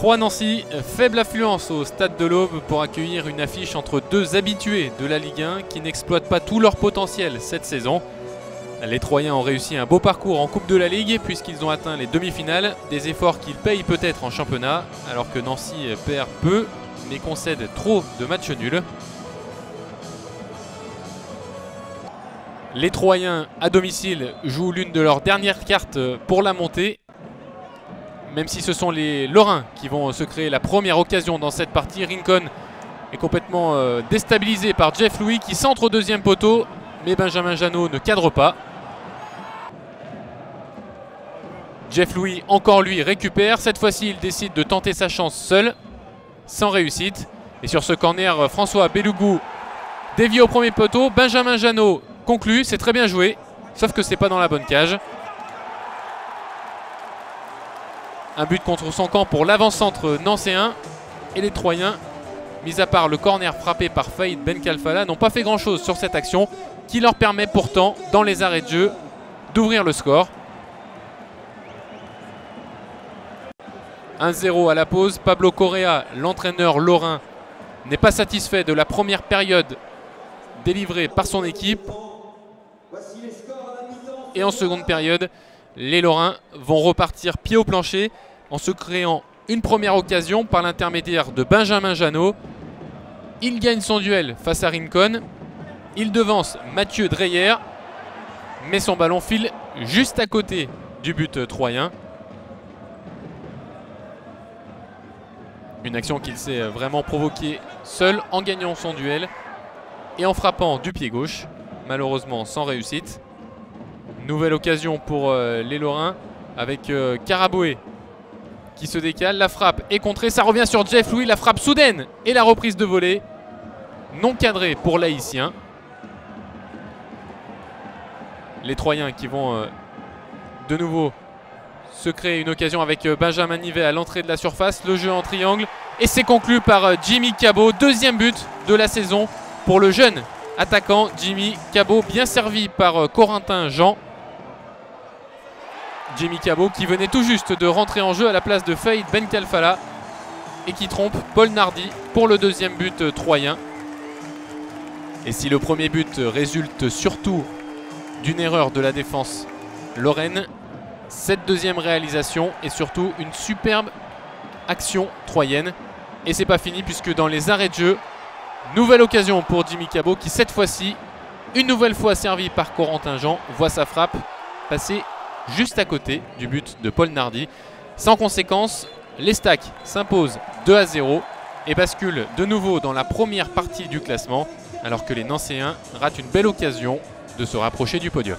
Troyes-Nancy, faible affluence au Stade de l'Aube pour accueillir une affiche entre deux habitués de la Ligue 1 qui n'exploitent pas tout leur potentiel cette saison. Les Troyens ont réussi un beau parcours en Coupe de la Ligue puisqu'ils ont atteint les demi-finales, des efforts qu'ils payent peut-être en championnat, alors que Nancy perd peu mais concède trop de matchs nuls. Les Troyens à domicile jouent l'une de leurs dernières cartes pour la montée, même si ce sont les Lorrains qui vont se créer la première occasion dans cette partie. Rincon est complètement déstabilisé par Jeff Louis qui centre au deuxième poteau, mais Benjamin Jeannot ne cadre pas. Jeff Louis, encore lui, récupère. Cette fois-ci, il décide de tenter sa chance seul, sans réussite. Et sur ce corner, François Bellugou dévie au premier poteau. Benjamin Jeannot conclut, c'est très bien joué, sauf que c'est pas dans la bonne cage. Un but contre son camp pour l'avant-centre nancéen. Et les Troyens, mis à part le corner frappé par Fahid Ben Khalfallah, n'ont pas fait grand-chose sur cette action, qui leur permet pourtant, dans les arrêts de jeu, d'ouvrir le score. 1-0 à la pause. Pablo Correa, l'entraîneur lorrain, n'est pas satisfait de la première période délivrée par son équipe. Et en seconde période, les Lorrains vont repartir pied au plancher en se créant une première occasion par l'intermédiaire de Benjamin Jeannot. Il gagne son duel face à Rincon. Il devance Mathieu Dreyer, mais son ballon file juste à côté du but troyen. Une action qu'il s'est vraiment provoquée seul en gagnant son duel et en frappant du pied gauche, malheureusement sans réussite. Nouvelle occasion pour les Lorrains avec Caraboué qui se décale, la frappe est contrée, ça revient sur Jeff Louis, la frappe soudaine et la reprise de volée non cadrée pour l'Haïtien. Les Troyens qui vont de nouveau se créer une occasion avec Benjamin Nivet à l'entrée de la surface, le jeu en triangle et c'est conclu par Jimmy Cabot, deuxième but de la saison pour le jeune attaquant Jimmy Cabot, bien servi par Corentin Jean. Jimmy Cabot qui venait tout juste de rentrer en jeu à la place de Fahid Ben Khalfallah et qui trompe Paul Nardi pour le deuxième but troyen. Et si le premier but résulte surtout d'une erreur de la défense lorraine, cette deuxième réalisation est surtout une superbe action troyenne. Et c'est pas fini puisque dans les arrêts de jeu, nouvelle occasion pour Jimmy Cabot qui cette fois-ci, une nouvelle fois servi par Corentin Jean, voit sa frappe passer juste à côté du but de Paul Nardi. Sans conséquence, l'ESTAC s'impose 2-0 et bascule de nouveau dans la première partie du classement alors que les Nancéens ratent une belle occasion de se rapprocher du podium.